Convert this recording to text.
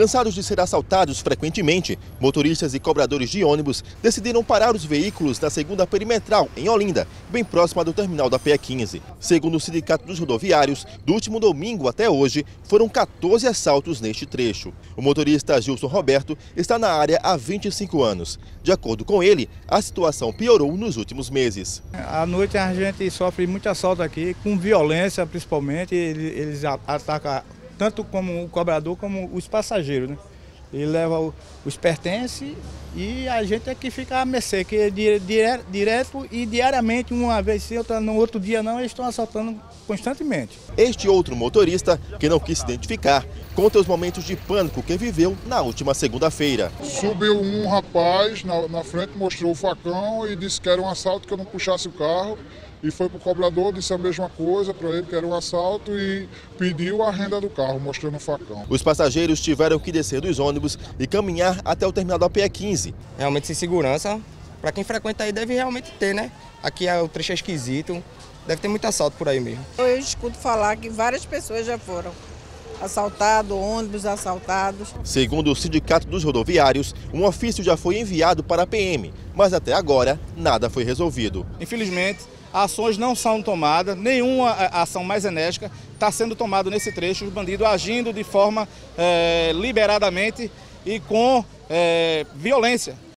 Cansados de ser assaltados frequentemente, motoristas e cobradores de ônibus decidiram parar os veículos na segunda perimetral, em Olinda, bem próxima do terminal da PE15. Segundo o Sindicato dos Rodoviários, do último domingo até hoje, foram 14 assaltos neste trecho. O motorista Gilson Roberto está na área há 25 anos. De acordo com ele, a situação piorou nos últimos meses. À noite a gente sofre muito assalto aqui, com violência principalmente, eles atacam tanto como o cobrador como os passageiros, né? Ele leva os pertences e a gente é que fica à mercê, que é direto e diariamente, uma vez sim, outra não, outro dia não, eles estão assaltando constantemente. Este outro motorista, que não quis se identificar, conta os momentos de pânico que viveu na última segunda-feira. Subiu um rapaz na frente, mostrou o facão e disse que era um assalto, que eu não puxasse o carro. E foi para o cobrador, disse a mesma coisa para ele, que era um assalto, e pediu a renda do carro, mostrando o facão. Os passageiros tiveram que descer dos ônibus e caminhar até o terminal da PE15. Realmente sem segurança, para quem frequenta aí deve realmente ter, né? Aqui é o trecho esquisito, deve ter muito assalto por aí mesmo. Eu escuto falar que várias pessoas já foram assaltados, ônibus assaltados. Segundo o Sindicato dos Rodoviários, um ofício já foi enviado para a PM, mas até agora nada foi resolvido. Infelizmente, ações não são tomadas, nenhuma ação mais enérgica está sendo tomada nesse trecho, os bandidos agindo de forma liberadamente e com violência.